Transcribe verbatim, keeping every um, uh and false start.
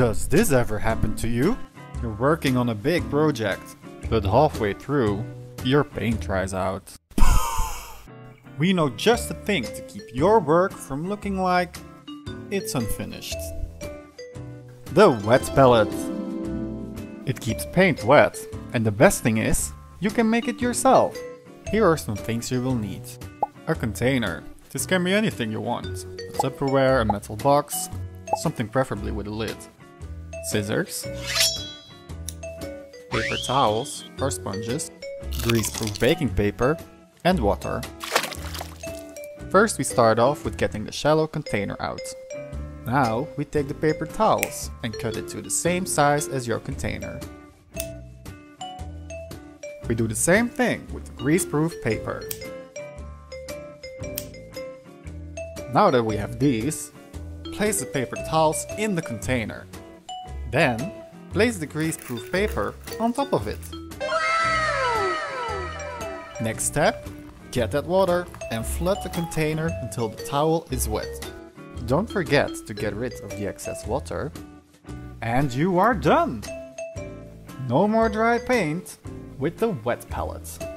Does this ever happen to you? You're working on a big project, but halfway through, your paint dries out. We know just the thing to keep your work from looking like it's unfinished. The wet palette. It keeps paint wet, and the best thing is, you can make it yourself. Here are some things you will need. A container. This can be anything you want. A Tupperware, a metal box, something preferably with a lid. Scissors, paper towels or sponges, greaseproof baking paper and water. First we start off with getting the shallow container out. Now we take the paper towels and cut it to the same size as your container. We do the same thing with the greaseproof paper. Now that we have these, place the paper towels in the container. Then, place the greaseproof paper on top of it. Wow! Next step, get that water and flood the container until the towel is wet. Don't forget to get rid of the excess water. And you are done! No more dry paint with the wet palette.